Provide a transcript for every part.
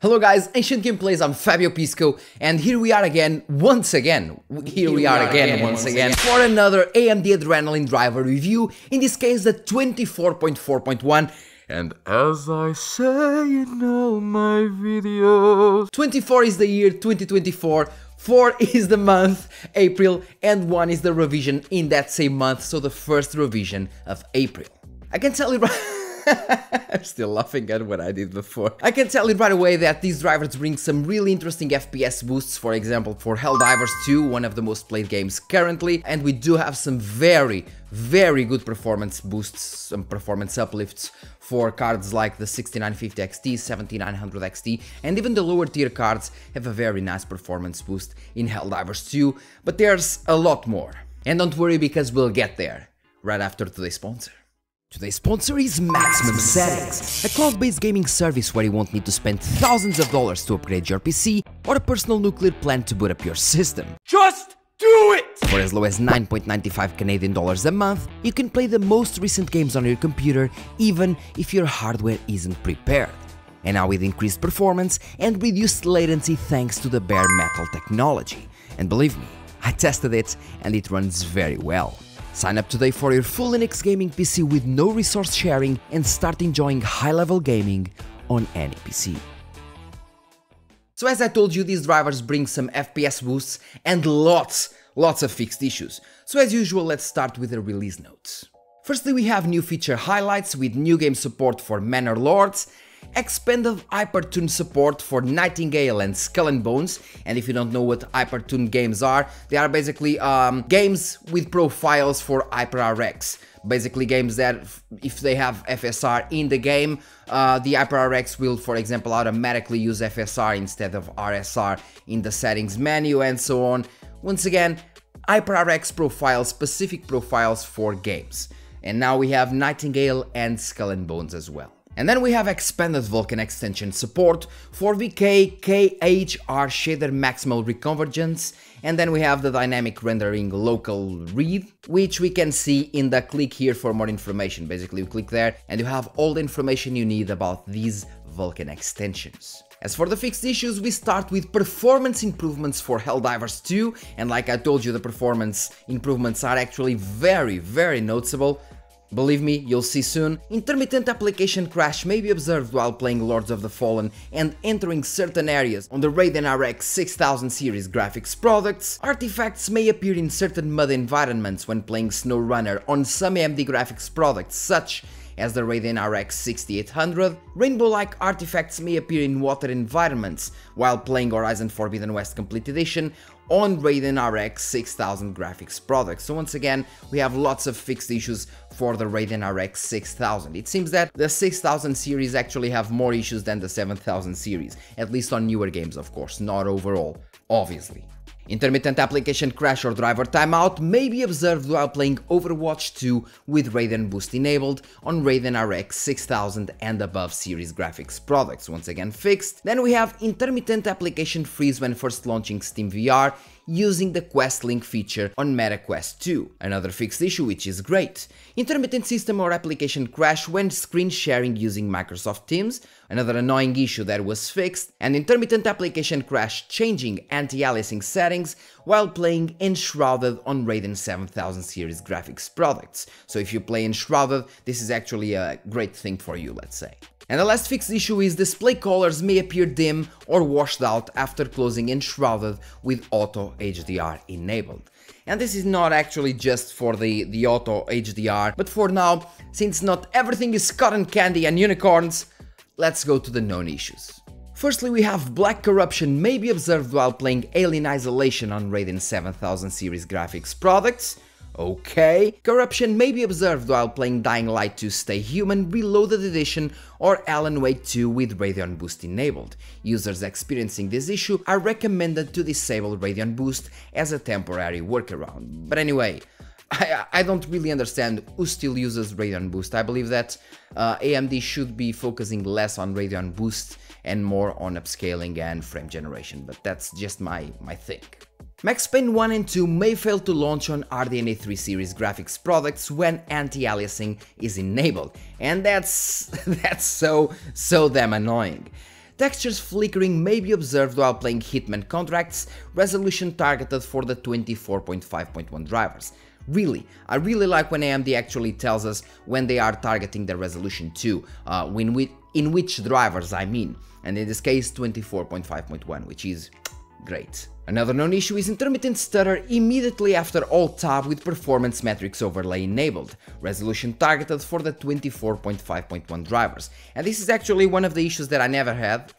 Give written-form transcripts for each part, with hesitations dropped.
Hello guys, Ancient Gameplays, I'm Fabio Pisco, and here we are again, once again, for another AMD Adrenalin driver review, in this case the 24.4.1, and as I say in all my videos, 24 is the year 2024, 4 is the month, April, and 1 is the revision in that same month, so the first revision of April. I can tell you right... I'm still laughing at what I did before. I can tell you right away that these drivers bring some really interesting FPS boosts, for example for Helldivers 2, one of the most played games currently, and we do have some very good performance boosts, some performance uplifts for cards like the 6950 XT, 7900 XT, and even the lower tier cards have a very nice performance boost in Helldivers 2, but there's a lot more. And don't worry because we'll get there, right after today's sponsor. Today's sponsor is Maximum Settings, a cloud-based gaming service where you won't need to spend thousands of dollars to upgrade your PC or a personal nuclear plant to boot up your system. Just do it! For as low as 9.95 Canadian dollars a month, you can play the most recent games on your computer, even if your hardware isn't prepared. And now with increased performance and reduced latency thanks to the bare metal technology. And believe me, I tested it and it runs very well. Sign up today for your full Linux gaming PC with no resource sharing and start enjoying high-level gaming on any PC. So as I told you, these drivers bring some FPS boosts and lots of fixed issues. So as usual, let's start with the release notes. Firstly, we have new feature highlights with new game support for Manor Lords, expanded HyperTune support for Nightingale and Skull and Bones, and if you don't know what HyperTune games are, they are basically games with profiles for HyperRx. Basically games that, if they have FSR in the game, the HyperRx will, for example, automatically use FSR instead of RSR in the settings menu and so on. Once again, HyperRx profiles, specific profiles for games. And now we have Nightingale and Skull and Bones as well. And then we have expanded Vulkan extension support for VK_KHR Shader Maximal Reconvergence, and then we have the dynamic rendering local read, which we can see in the click here for more information. Basically you click there and you have all the information you need about these Vulkan extensions. As for the fixed issues, we start with performance improvements for Helldivers 2, and like I told you, the performance improvements are actually very noticeable. Believe me, you'll see soon. Intermittent application crash may be observed while playing Lords of the Fallen and entering certain areas on the Radeon RX 6000 series graphics products. Artifacts may appear in certain MUD environments when playing SnowRunner on some AMD graphics products, such as the Radeon RX 6800. Rainbow-like artifacts may appear in water environments while playing Horizon Forbidden West Complete Edition on Radeon RX 6000 graphics products. So once again, we have lots of fixed issues for the Radeon RX 6000. It seems that the 6000 series actually have more issues than the 7000 series, at least on newer games, of course, not overall, obviously. Intermittent application crash or driver timeout may be observed while playing Overwatch 2 with Radeon Boost enabled on Radeon RX 6000 and above series graphics products, once again fixed. Then we have intermittent application freeze when first launching SteamVR using the Quest Link feature on MetaQuest 2. Another fixed issue, which is great. Intermittent system or application crash when screen sharing using Microsoft Teams, another annoying issue that was fixed. And intermittent application crash changing anti-aliasing settings while playing Enshrouded on Radeon 7000 series graphics products. So if you play Enshrouded, this is actually a great thing for you, let's say. And the last fixed issue is display colors may appear dim or washed out after closing Enshrouded with Auto HDR enabled. And this is not actually just for the Auto HDR, but for now, since not everything is cotton candy and unicorns, let's go to the known issues. Firstly, we have black corruption may be observed while playing Alien Isolation on Radeon 7000 series graphics products. Okay. Corruption may be observed while playing Dying Light 2 Stay Human Reloaded Edition or Alan Wake 2 with Radeon Boost enabled. Users experiencing this issue are recommended to disable Radeon Boost as a temporary workaround. But anyway, I don't really understand who still uses Radeon Boost. I believe that AMD should be focusing less on Radeon Boost and more on upscaling and frame generation, but that's just my thing. Max Payne 1 and 2 may fail to launch on RDNA 3 series graphics products when anti-aliasing is enabled, and that's so damn annoying. Textures flickering may be observed while playing Hitman Contracts, resolution targeted for the 24.5.1 drivers. Really, I really like when AMD actually tells us when they are targeting the resolution to, in which drivers I mean, and in this case 24.5.1, which is great. Another known issue is intermittent stutter immediately after Alt-Tab with performance metrics overlay enabled, resolution targeted for the 24.5.1 drivers. And this is actually one of the issues that I never had,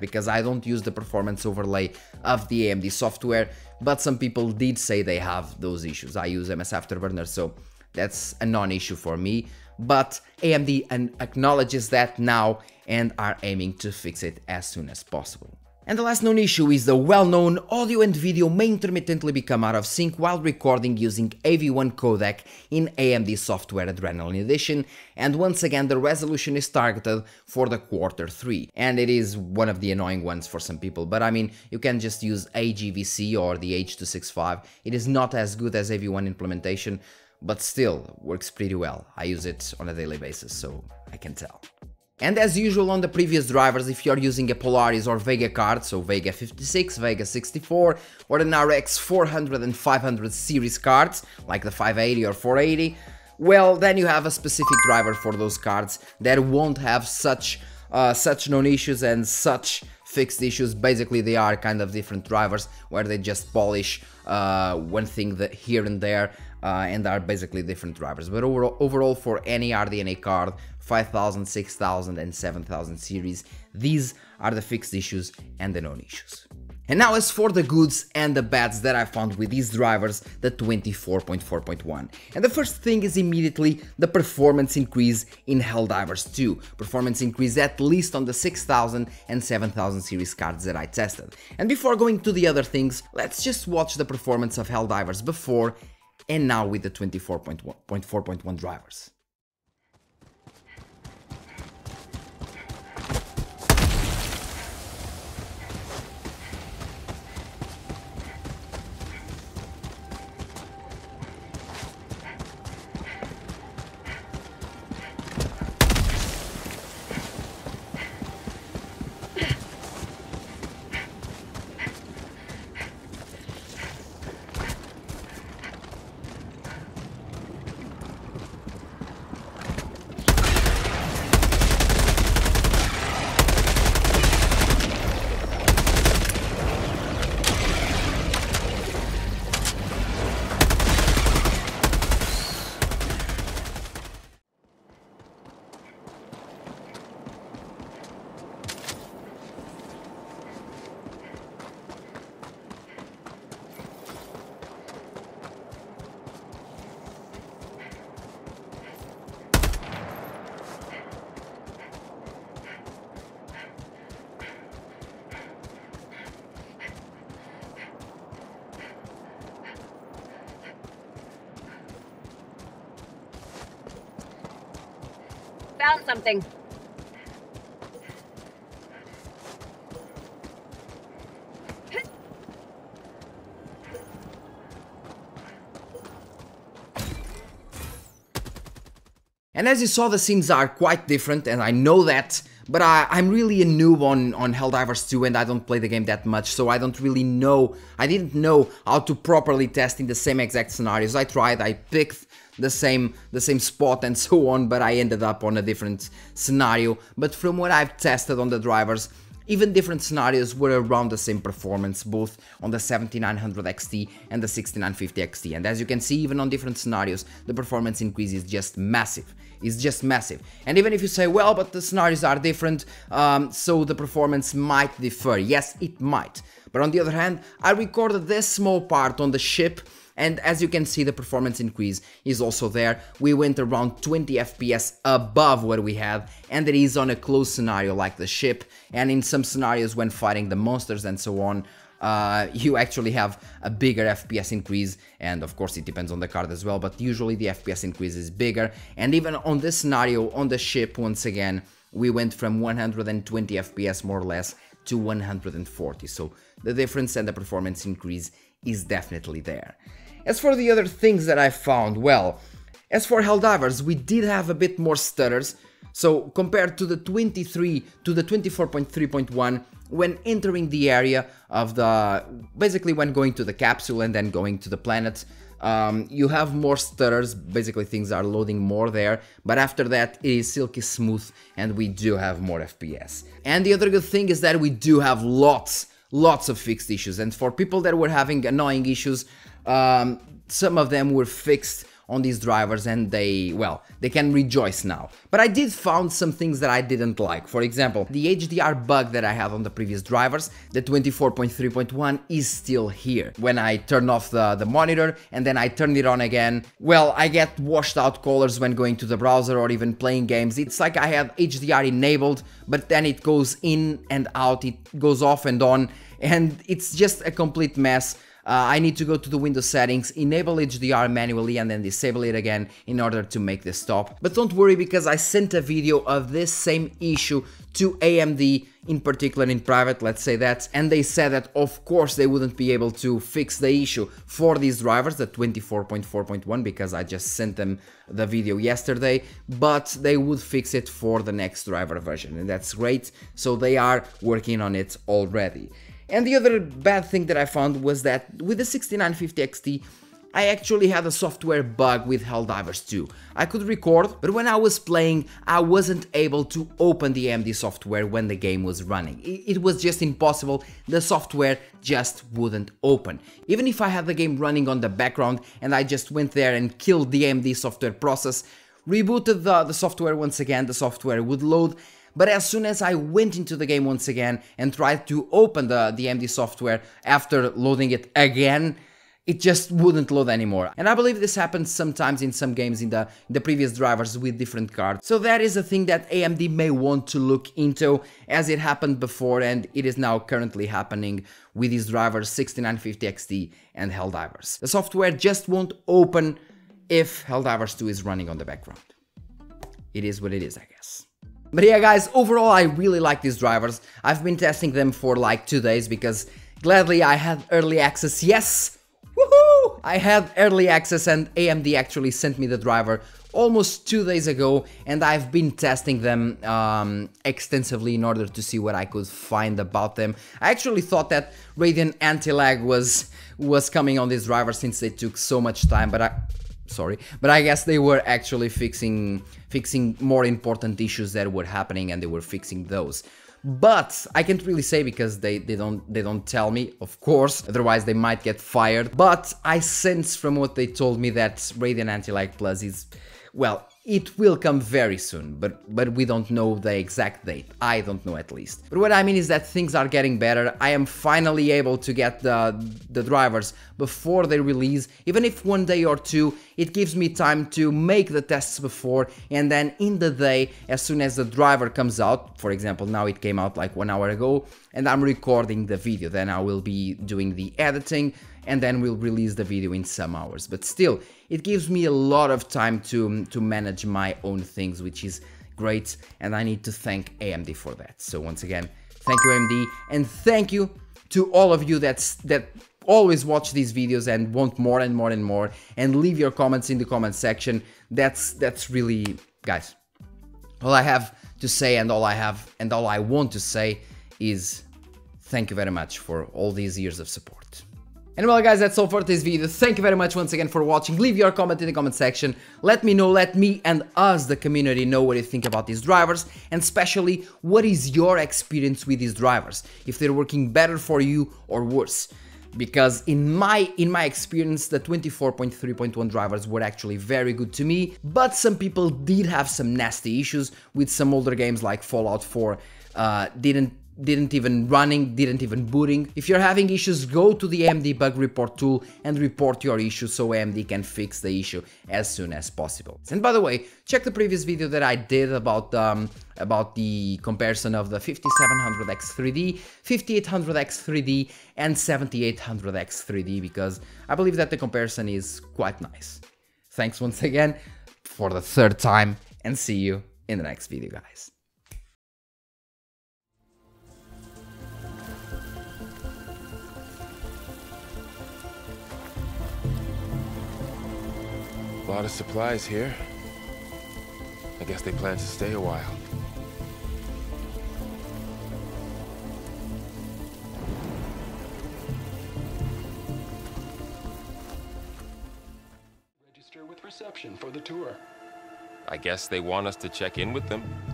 because I don't use the performance overlay of the AMD software, but some people did say they have those issues. I use MS Afterburner, so that's a non-issue for me, but AMD acknowledges that now and are aiming to fix it as soon as possible. And the last known issue is the well-known audio and video may intermittently become out of sync while recording using AV1 codec in AMD Software Adrenalin Edition, and once again the resolution is targeted for the Q3, and it is one of the annoying ones for some people, but I mean, you can just use AGVC or the H265, it is not as good as AV1 implementation, but still works pretty well. I use it on a daily basis, so I can tell. And as usual on the previous drivers, if you're using a Polaris or Vega card, so Vega 56, Vega 64, or an RX 400 and 500 series cards, like the 580 or 480, well, then you have a specific driver for those cards that won't have such known issues and such fixed issues. Basically, they are kind of different drivers where they just polish one thing that here and there, and are basically different drivers. But overall for any RDNA card, 5000, 6000 and 7000 series, these are the fixed issues and the known issues. And now as for the goods and the bads that I found with these drivers, the 24.4.1. And the first thing is immediately the performance increase in Helldivers 2. Performance increase at least on the 6000 and 7000 series cards that I tested. And before going to the other things, let's just watch the performance of Helldivers before and now with the 24.4.1 drivers. Found something. And as you saw, the scenes are quite different, and I know that, but I'm really a noob on Helldivers 2 and I don't play the game that much, so I don't really know, I didn't know how to properly test in the same exact scenarios. I tried, I picked the same spot and so on, but I ended up on a different scenario. But from what I've tested on the drivers, even different scenarios were around the same performance, both on the 7900 XT and the 6950 XT. And as you can see, even on different scenarios, the performance increase is just massive. It's just massive. And even if you say, well, but the scenarios are different, so the performance might differ. Yes, it might. But on the other hand, I recorded this small part on the ship, and as you can see, the performance increase is also there. We went around 20 FPS above what we had, and it is on a closed scenario like the ship, and in some scenarios when fighting the monsters and so on, you actually have a bigger FPS increase, and of course it depends on the card as well, but usually the FPS increase is bigger. And even on this scenario, on the ship, once again, we went from 120 FPS more or less to 140, so the difference and the performance increase is definitely there. As for the other things that I found, well, as for Helldivers, we did have a bit more stutters, So compared to the 24.3.1, when entering the area of the, basically when going to the capsule and then going to the planet, you have more stutters, basically things are loading more there, but after that it is silky smooth and we do have more FPS. And the other good thing is that we do have lots of fixed issues, and for people that were having annoying issues, some of them were fixed on these drivers and they can rejoice now. But I did found some things that I didn't like. For example, the HDR bug that I had on the previous drivers, the 24.3.1 is still here. When I turn off the monitor and then I turn it on again, well, I get washed out colors when going to the browser or even playing games. It's like I have HDR enabled, but then it goes in and out, it goes off and on, and it's just a complete mess. I need to go to the Windows settings, enable HDR manually and then disable it again in order to make this stop. But don't worry, because I sent a video of this same issue to AMD, in particular in private, let's say that, and they said that of course they wouldn't be able to fix the issue for these drivers, the 24.4.1, because I just sent them the video yesterday, but they would fix it for the next driver version, and that's great, so they are working on it already. And the other bad thing that I found was that with the 6950 XT, I actually had a software bug with Helldivers 2. I could record, but when I was playing, I wasn't able to open the AMD software when the game was running. It was just impossible, the software just wouldn't open. Even if I had the game running on the background and I just went there and killed the AMD software process, rebooted the software once again, the software would load. But as soon as I went into the game once again and tried to open the AMD software after loading it again, it just wouldn't load anymore. And I believe this happens sometimes in some games in the previous drivers with different cards. So that is a thing that AMD may want to look into, as it happened before and it is now currently happening with these drivers 6950 XT and Helldivers. The software just won't open if Helldivers 2 is running on the background. It is what it is, I guess. But yeah guys, overall I really like these drivers. I've been testing them for like 2 days because gladly I had early access, yes! Woohoo! I had early access and AMD actually sent me the driver almost 2 days ago, and I've been testing them extensively in order to see what I could find about them. I actually thought that Radeon anti-lag was coming on this driver since they took so much time, but I guess they were actually fixing more important issues that were happening, and they were fixing those. But I can't really say because they don't tell me, of course, otherwise they might get fired. But I sense from what they told me that Radeon Anti-Lag Plus is, well, it will come very soon, but we don't know the exact date. I don't know, at least. But what I mean is that things are getting better. I am finally able to get the drivers before they release, even if 1 day or two. It gives me time to make the tests before, and then in the day, as soon as the driver comes out, for example, now it came out like 1 hour ago, and I'm recording the video, then I will be doing the editing, and then we'll release the video in some hours. But still, it gives me a lot of time to manage my own things, which is great, and I need to thank AMD for that. So once again, thank you AMD, and thank you to all of you that always watch these videos and want more and more and more, and leave your comments in the comment section. That's really, guys, all I have to say, and all I want to say is thank you very much for all these years of support. And well guys, that's all for this video. Thank you very much once again for watching. Leave your comment in the comment section. Let me know, let me and us, the community, know what you think about these drivers, and especially what is your experience with these drivers, if they're working better for you or worse. Because in my experience, the 24.3.1 drivers were actually very good to me, but some people did have some nasty issues with some older games like Fallout 4, didn't even running, didn't even booting. If you're having issues, go to the AMD bug report tool and report your issue so AMD can fix the issue as soon as possible. And by the way, check the previous video that I did about the comparison of the 5700 X3D, 5800 X3D and 7800 X3D, because I believe that the comparison is quite nice. Thanks once again for the third time, and see you in the next video guys. A lot of supplies here. I guess they plan to stay a while. Register with reception for the tour. I guess they want us to check in with them.